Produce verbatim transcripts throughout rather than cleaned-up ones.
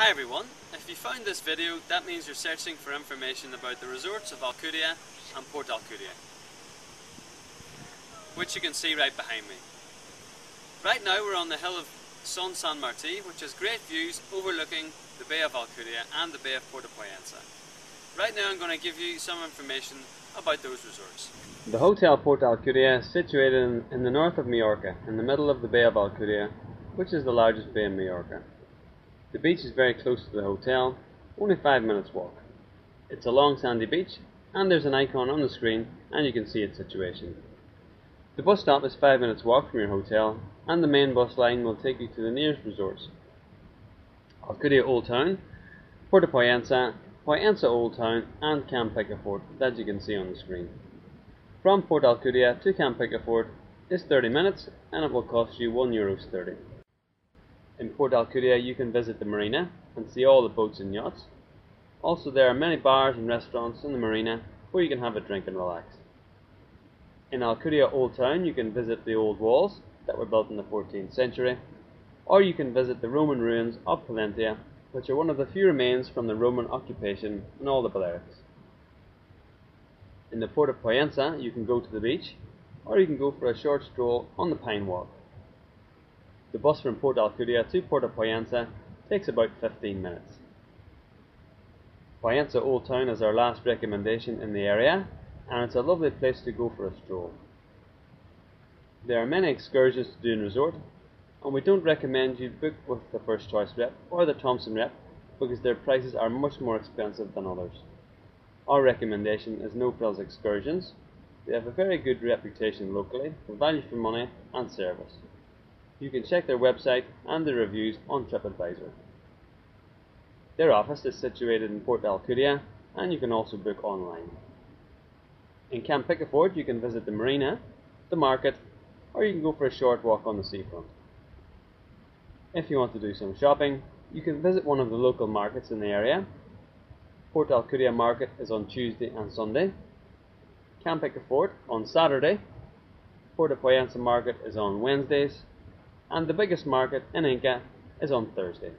Hi everyone, if you found this video that means you're searching for information about the resorts of Alcudia and Port Alcudia, which you can see right behind me. Right now we're on the hill of Son San Martí, which has great views overlooking the Bay of Alcudia and the Bay of Port de Pollença. Right now I'm going to give you some information about those resorts. The Hotel Port Alcudia is situated in, in the north of Mallorca, in the middle of the Bay of Alcudia, which is the largest bay in Mallorca. The beach is very close to the hotel, only five minutes walk. It's a long sandy beach and there's an icon on the screen and you can see its situation. The bus stop is five minutes walk from your hotel and the main bus line will take you to the nearest resorts. Alcudia Old Town, Port de Pollença, Pollença Old Town and Can Picafort, that you can see on the screen. From Port Alcudia to Can Picafort is thirty minutes and it will cost you one euro thirty. In Port Alcudia you can visit the marina and see all the boats and yachts. Also there are many bars and restaurants in the marina where you can have a drink and relax. In Alcudia Old Town you can visit the old walls that were built in the fourteenth century, or you can visit the Roman ruins of Palentia, which are one of the few remains from the Roman occupation in all the Balearics. In the Port of Pollença you can go to the beach, or you can go for a short stroll on the Pine Walk. The bus from Port Alcudia to Port de Pollença takes about fifteen minutes. Pollença Old Town is our last recommendation in the area and it's a lovely place to go for a stroll. There are many excursions to do in resort and we don't recommend you book with the First Choice rep or the Thomson rep because their prices are much more expensive than others. Our recommendation is NoFrills Excursions. They have a very good reputation locally for value for money and service. You can check their website and their reviews on TripAdvisor. Their office is situated in Port Alcudia and you can also book online. In Can Picafort you can visit the marina, the market, or you can go for a short walk on the seafront. If you want to do some shopping, you can visit one of the local markets in the area. Port Alcudia Market is on Tuesday and Sunday, Can Picafort on Saturday, Port de Pollença Market is on Wednesdays, and the biggest market in Inca is on Thursday.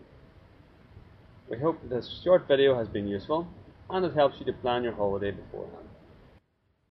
We hope this short video has been useful and it helps you to plan your holiday beforehand.